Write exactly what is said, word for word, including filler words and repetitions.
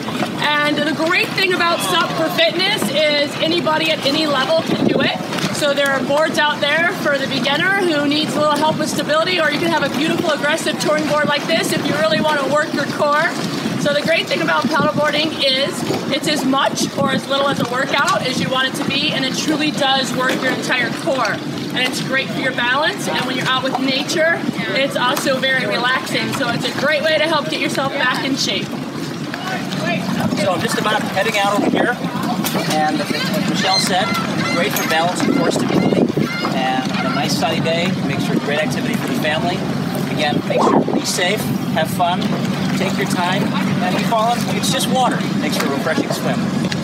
free. And the great thing about SUP for fitness is anybody at any level can do it. So there are boards out there for the beginner who needs a little help with stability, or you can have a beautiful aggressive touring board like this if you really want to work your core. So the great thing about paddleboarding is it's as much or as little as a workout as you want it to be, and it truly does work your entire core. And it's great for your balance, and when you're out with nature, it's also very relaxing. So it's a great way to help get yourself back in shape. So I'm just about heading out over here, and as Michelle said, great for balance and core stability. And on a nice sunny day, makes for great activity for the family. Again, make sure to be safe, have fun, take your time, and if you fall in, it's just water. It makes for a refreshing swim.